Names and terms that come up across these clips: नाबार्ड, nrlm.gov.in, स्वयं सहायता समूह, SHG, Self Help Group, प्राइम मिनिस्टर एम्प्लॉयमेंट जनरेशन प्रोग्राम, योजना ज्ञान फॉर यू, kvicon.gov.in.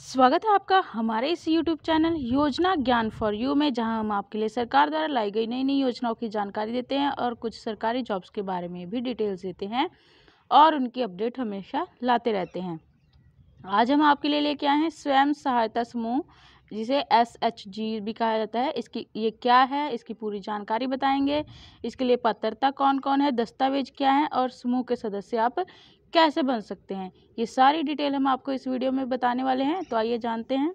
स्वागत है आपका हमारे इस YouTube चैनल योजना ज्ञान फॉर यू में, जहां हम आपके लिए सरकार द्वारा लाई गई नई नई योजनाओं की जानकारी देते हैं और कुछ सरकारी जॉब्स के बारे में भी डिटेल्स देते हैं और उनकी अपडेट हमेशा लाते रहते हैं। आज हम आपके लिए लेके आए हैं स्वयं सहायता समूह, जिसे SHG भी कहा जाता है। इसकी ये क्या है, इसकी पूरी जानकारी बताएंगे। इसके लिए पात्रता कौन कौन है, दस्तावेज क्या है और समूह के सदस्य आप कैसे बन सकते हैं, ये सारी डिटेल हम आपको इस वीडियो में बताने वाले हैं। तो आइए जानते हैं।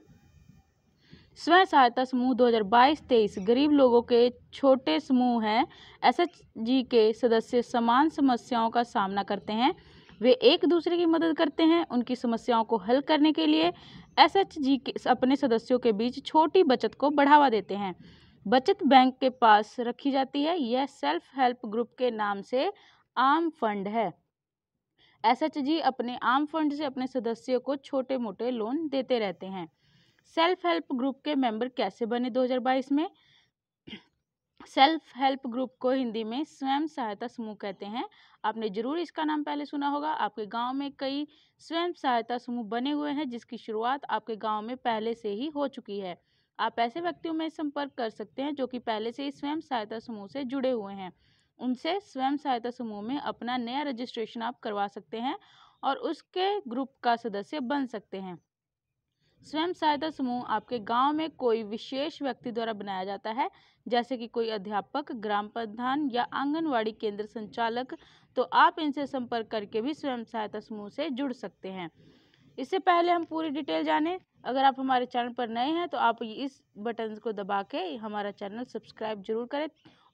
स्वयं सहायता समूह 2022-23 गरीब लोगों के छोटे समूह हैं। SHG के सदस्य समान समस्याओं का सामना करते हैं। वे एक दूसरे की मदद करते हैं। उनकी समस्याओं को हल करने के लिए SHG के अपने सदस्यों के बीच छोटी बचत को बढ़ावा देते हैं। बचत बैंक के पास रखी जाती है। यह सेल्फ हेल्प ग्रुप के नाम से आम फंड है। SHG अपने आम फंड से अपने सदस्यों को छोटे मोटे लोन देते रहते हैं। सेल्फ हेल्प ग्रुप के मेंबर कैसे बने 2022 में? सेल्फ हेल्प ग्रुप को हिंदी में स्वयं सहायता समूह कहते हैं। आपने जरूर इसका नाम पहले सुना होगा। आपके गांव में कई स्वयं सहायता समूह बने हुए हैं, जिसकी शुरुआत आपके गांव में पहले से ही हो चुकी है। आप ऐसे व्यक्तियों में संपर्क कर सकते हैं जो कि पहले से ही स्वयं सहायता समूह से जुड़े हुए हैं। उनसे स्वयं सहायता समूह में अपना नया रजिस्ट्रेशन आप करवा सकते हैं और उसके ग्रुप का सदस्य बन सकते हैं। स्वयं सहायता समूह आपके गांव में कोई विशेष व्यक्ति द्वारा बनाया जाता है, जैसे कि कोई अध्यापक, ग्राम प्रधान या आंगनवाड़ी केंद्र संचालक। तो आप इनसे संपर्क करके भी स्वयं सहायता समूह से जुड़ सकते हैं। इससे पहले हम पूरी डिटेल जानें। अगर आप हमारे चैनल पर नए हैं तो आप इस बटन को दबा के हमारा चैनल सब्सक्राइब जरूर करें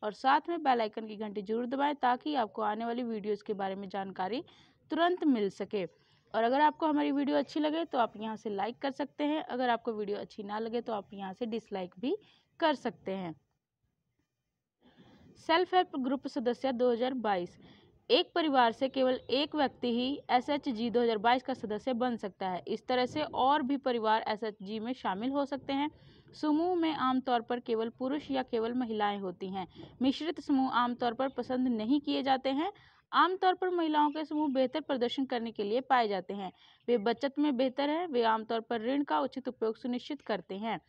और साथ में बेल आइकन की घंटी जरूर दबाएं, ताकि आपको आने वाली वीडियोस के बारे में जानकारी तुरंत मिल सके। और अगर आपको हमारी वीडियो अच्छी लगे तो आप यहाँ से लाइक कर सकते हैं। अगर आपको वीडियो अच्छी ना लगे तो आप यहाँ से डिसलाइक भी कर सकते हैं। सेल्फ हेल्प ग्रुप सदस्य 2022। एक परिवार से केवल एक व्यक्ति ही SHG 2022 का सदस्य बन सकता है। इस तरह से और भी परिवार SHG में शामिल हो सकते हैं। समूह में आमतौर पर केवल पुरुष या केवल महिलाएं होती हैं। मिश्रित समूह आमतौर पर पसंद नहीं किए जाते हैं। आमतौर पर महिलाओं के समूह बेहतर प्रदर्शन करने के लिए पाए जाते हैं। वे बचत में बेहतर हैं। वे आमतौर पर ऋण का उचित उपयोग सुनिश्चित करते हैं।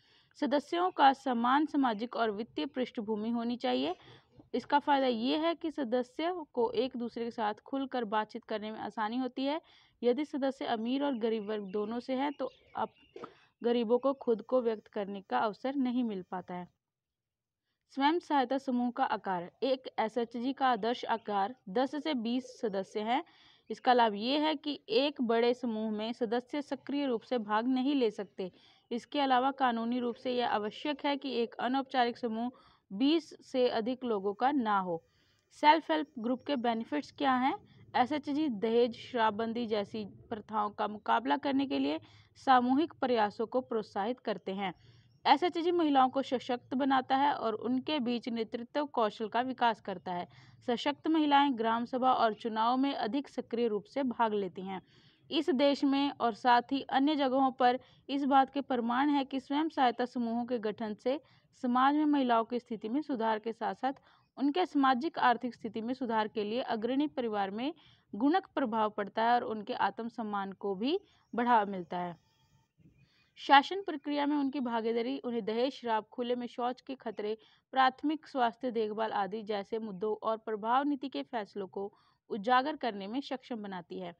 सदस्यों का समान सामाजिक और वित्तीय पृष्ठभूमि होनी चाहिए। इसका फ़ायदा ये है कि सदस्यों को एक दूसरे के साथ खुलकर बातचीत करने में आसानी होती है। यदि सदस्य अमीर और गरीब वर्ग दोनों से हैं तो आप गरीबों को खुद को व्यक्त करने का अवसर नहीं मिल पाता है। स्वयं सहायता समूह का आकार। एक SHG का आदर्श आकार 10 से 20 सदस्य हैं। इसका लाभ ये है कि एक बड़े समूह में सदस्य सक्रिय रूप से भाग नहीं ले सकते। इसके अलावा कानूनी रूप से यह आवश्यक है कि एक अनौपचारिक समूह 20 से अधिक लोगों का ना हो। सेल्फ हेल्प ग्रुप के बेनिफिट्स क्या हैं? SHG दहेज, शराबबंदी जैसी प्रथाओं का मुकाबला करने के लिए सामूहिक प्रयासों को प्रोत्साहित करते हैं। SHG महिलाओं को सशक्त बनाता है और उनके बीच नेतृत्व कौशल का विकास करता है। सशक्त महिलाएं ग्राम सभा और चुनाव में अधिक सक्रिय रूप से भाग लेती हैं। इस देश में और साथ ही अन्य जगहों पर इस बात के प्रमाण है कि स्वयं सहायता समूहों के गठन से समाज में महिलाओं की स्थिति में सुधार के साथ साथ उनके सामाजिक आर्थिक स्थिति में सुधार के लिए अग्रणी परिवार में गुणक प्रभाव पड़ता है और उनके आत्मसम्मान को भी बढ़ावा मिलता है। शासन प्रक्रिया में उनकी भागीदारी उन्हें दहेज, शराब, खुले में शौच के खतरे, प्राथमिक स्वास्थ्य देखभाल आदि जैसे मुद्दों और प्रभाव नीति के फैसलों को उजागर करने में सक्षम बनाती है।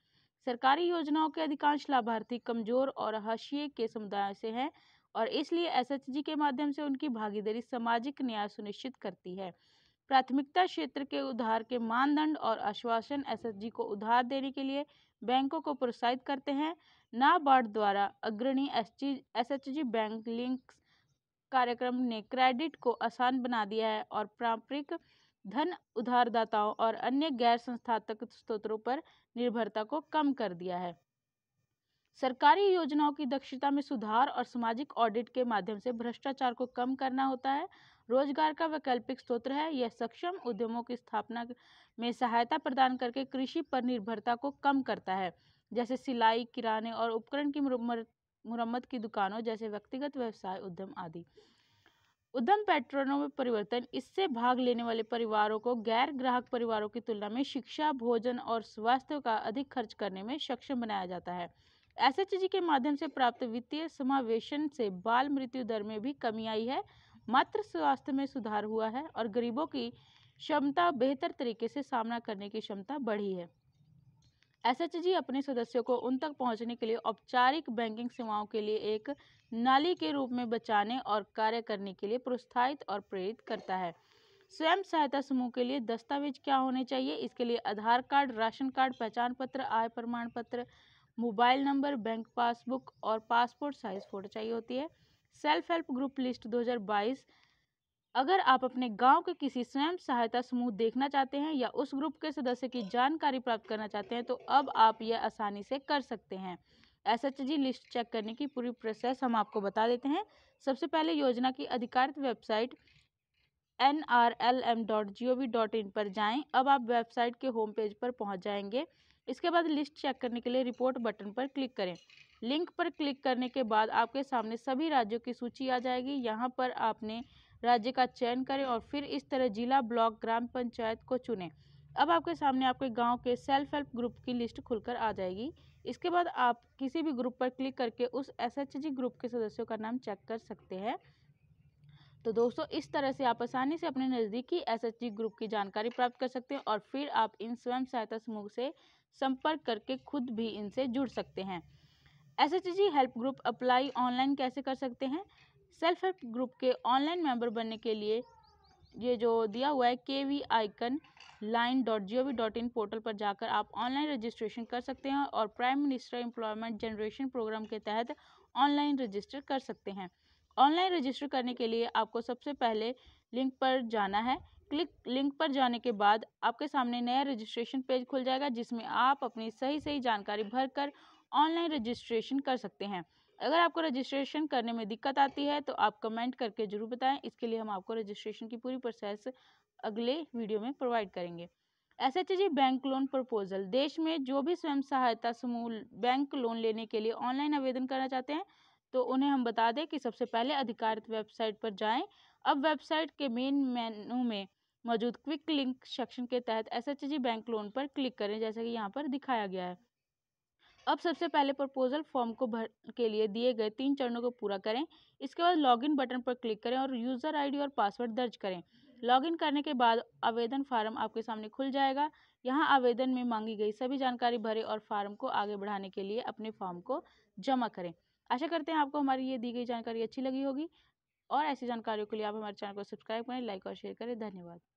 सरकारी योजनाओं के अधिकांश लाभार्थी कमजोर और हाशिए के समुदाय से हैं और इसलिए SHG के माध्यम से उनकी भागीदारी सामाजिक न्याय सुनिश्चित करती है। प्राथमिकता क्षेत्र के उधार के मानदंड और आश्वासन SHG को उधार देने के लिए बैंकों को प्रोत्साहित करते हैं। नाबार्ड द्वारा अग्रणी SHG बैंक लिंक्स कार्यक्रम ने क्रेडिट को आसान बना दिया है और पारंपरिक धन उधारदाताओं और अन्य गैर संस्थात्मक स्रोतों पर निर्भरता को कम कर दिया है। सरकारी योजनाओं की दक्षता में सुधार और सामाजिक ऑडिट के माध्यम से भ्रष्टाचार को कम करना होता है। रोजगार का वैकल्पिक स्रोत है। यह सक्षम उद्यमों की स्थापना में सहायता प्रदान करके कृषि पर निर्भरता को कम करता है, जैसे सिलाई, किराने और उपकरण की मुरम्मत की दुकानों जैसे व्यक्तिगत व्यवसाय उद्यम आदि। उद्यम पैटर्नों में परिवर्तन। इससे भाग लेने वाले परिवारों को गैर ग्राहक परिवारों की तुलना में शिक्षा, भोजन और स्वास्थ्य का अधिक खर्च करने में सक्षम बनाया जाता है। एसएचजी के माध्यम से प्राप्त वित्तीय समावेशन से बाल मृत्यु दर में भी कमी आई है, मातृ स्वास्थ्य में सुधार हुआ है और गरीबों की क्षमता बेहतर तरीके से सामना करने की क्षमता बढ़ी है। एसएचजी अपने सदस्यों को उन तक पहुंचने के लिए औपचारिक बैंकिंग सेवाओं के लिए एक नाली के रूप में बचाने और कार्य करने के लिए प्रोत्साहित और प्रेरित करता है। स्वयं सहायता समूह के लिए दस्तावेज क्या होने चाहिए? इसके लिए आधार कार्ड, राशन कार्ड, पहचान पत्र, आय प्रमाण पत्र, मोबाइल नंबर, बैंक पासबुक और पासपोर्ट साइज फोटो चाहिए होती है। Self help group list 2022। अगर आप अपने गांव के किसी स्वयं सहायता समूह देखना चाहते हैं या उस ग्रुप के सदस्य की जानकारी प्राप्त करना चाहते हैं तो अब आप यह आसानी से कर सकते हैं। एसएचजी लिस्ट चेक करने की पूरी प्रोसेस हम आपको बता देते हैं। सबसे पहले योजना की आधिकारिक वेबसाइट nrlm.gov.in पर जाएं। अब आप वेबसाइट के होम पेज पर पहुंच जाएंगे। इसके बाद लिस्ट चेक करने के लिए रिपोर्ट बटन पर क्लिक करें। लिंक पर क्लिक करने के बाद आपके सामने सभी राज्यों की सूची आ जाएगी। यहाँ पर आपने राज्य का चयन करें और फिर इस तरह जिला, ब्लॉक, ग्राम पंचायत को चुनें। अब आपके सामने आपके गांव के सेल्फ हेल्प ग्रुप की लिस्ट खुलकर आ जाएगी। इसके बाद आप किसी भी ग्रुप पर क्लिक करके उस एसएचजी ग्रुप के सदस्यों का नाम चेक कर सकते हैं। तो दोस्तों, इस तरह से आप आसानी से अपने नज़दीकी एसएचजी ग्रुप की जानकारी प्राप्त कर सकते हैं और फिर आप इन स्वयं सहायता समूह से संपर्क करके खुद भी इनसे जुड़ सकते हैं। SHG help group apply online कैसे कर सकते हैं? सेल्फ हेल्प ग्रुप के ऑनलाइन मेंबर बनने के लिए ये जो दिया हुआ है kvicon.gov.in पोर्टल पर जाकर आप ऑनलाइन रजिस्ट्रेशन कर सकते हैं और प्राइम मिनिस्टर एम्प्लॉयमेंट जनरेशन प्रोग्राम के तहत ऑनलाइन रजिस्टर कर सकते हैं। ऑनलाइन रजिस्टर करने के लिए आपको सबसे पहले लिंक पर जाना है। लिंक पर जाने के बाद आपके सामने नया रजिस्ट्रेशन पेज खुल जाएगा, जिसमें आप अपनी सही जानकारी भरकर ऑनलाइन रजिस्ट्रेशन कर सकते हैं। अगर आपको रजिस्ट्रेशन करने में दिक्कत आती है तो आप कमेंट करके ज़रूर बताएं। इसके लिए हम आपको रजिस्ट्रेशन की पूरी प्रोसेस अगले वीडियो में प्रोवाइड करेंगे। SHG bank loan proposal. देश में जो भी स्वयं सहायता समूह बैंक लोन लेने के लिए ऑनलाइन आवेदन करना चाहते हैं तो उन्हें हम बता दें कि सबसे पहले आधिकारिक वेबसाइट पर जाएं। अब वेबसाइट के मेन मेनू में मौजूद क्विक लिंक सेक्शन के तहत एसएचजी बैंक लोन पर क्लिक करें, जैसा कि यहाँ पर दिखाया गया है। अब सबसे पहले प्रपोजल फॉर्म को भर के लिए दिए गए 3 चरणों को पूरा करें। इसके बाद लॉगिन बटन पर क्लिक करें और यूज़र आईडी और पासवर्ड दर्ज करें। लॉगिन करने के बाद आवेदन फार्म आपके सामने खुल जाएगा। यहाँ आवेदन में मांगी गई सभी जानकारी भरें और फार्म को आगे बढ़ाने के लिए अपने फॉर्म को जमा करें। आशा करते हैं आपको हमारी ये दी गई जानकारी अच्छी लगी होगी और ऐसी जानकारियों के लिए आप हमारे चैनल को सब्सक्राइब करें, लाइक और शेयर करें। धन्यवाद।